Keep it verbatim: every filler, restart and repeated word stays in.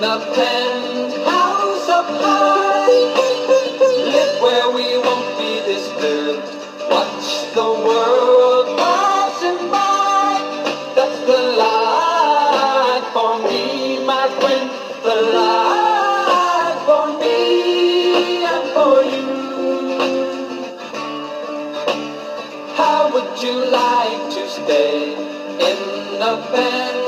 the penthouse of life. Live where we won't be disturbed. Watch the world passing by. That's the life for me, my friend. The life for me and for you. How would you like to stay in the penthouse?